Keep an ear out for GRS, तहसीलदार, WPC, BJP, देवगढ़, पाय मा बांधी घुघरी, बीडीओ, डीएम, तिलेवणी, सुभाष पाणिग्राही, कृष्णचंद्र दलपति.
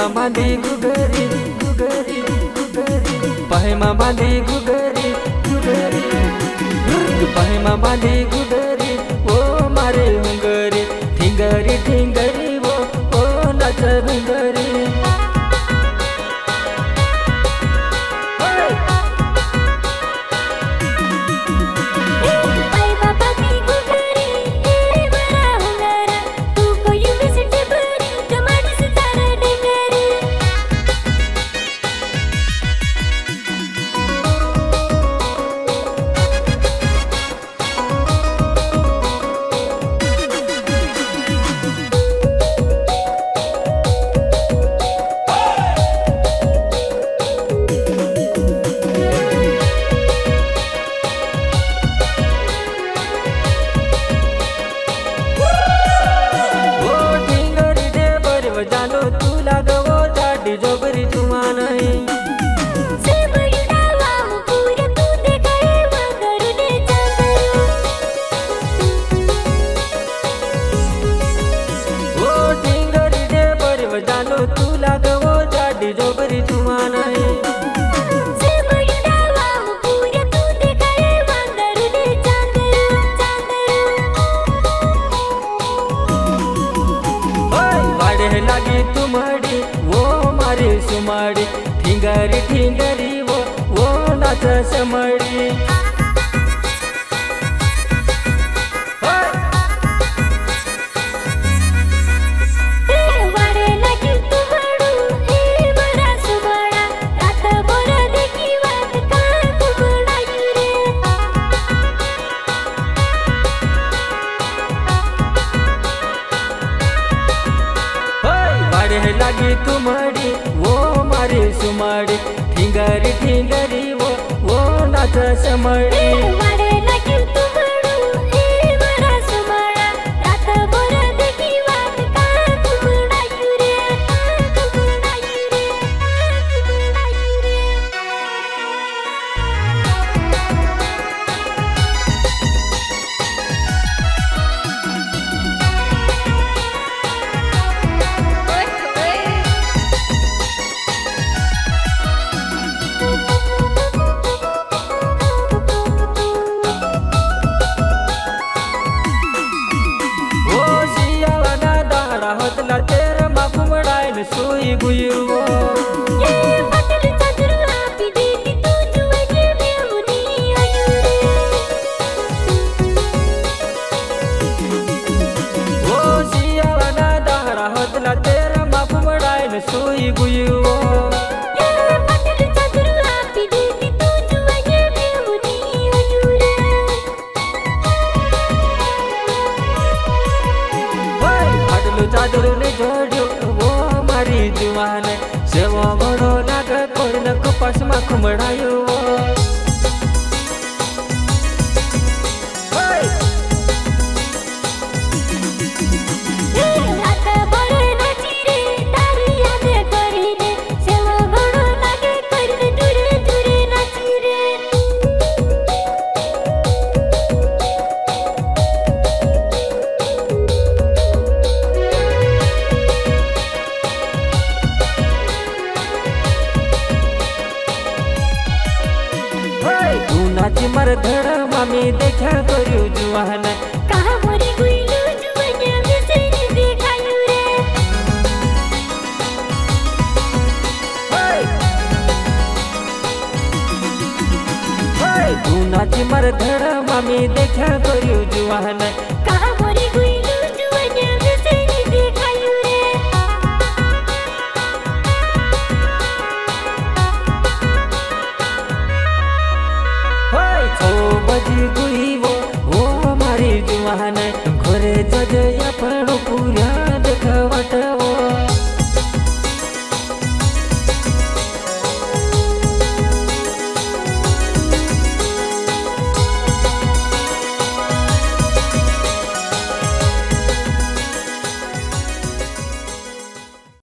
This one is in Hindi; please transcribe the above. मा बांधी घुघरी घुघरी घुघरी पाय मा बांधी घुघरी घुघरी पाय मा बांधी घुघरी ओ मारे घुघरी ठिंगरी ठिंगरी वो ओ नाच घुघरी लागी तुम्हारी वो मारी सुमारी ठिंगरी ठिंगरी वो नाच समारी लागी तुम्हारी वो मारी सुमारी ठिंगरी ठिंगरी वो नाच समारी तेरा माखुमड़ाई में सोई गुयू चादर ने जोड़ो वो मारी जुवान सेवा बड़ो लाग कोई न कपास मा खुमड़ायो नाची मर धड़ा मामी देखा करू जुआन कहा मोरी गुइलू जुवनिया में तेरी देखायू रे हाय तू नाची मर धड़ा मामी देखा करू जुआन कहा मोरी गुइलू जुवनिया में तेरी देखायू रे ओ बजी गुई वो हमारी जुवान घोरे जज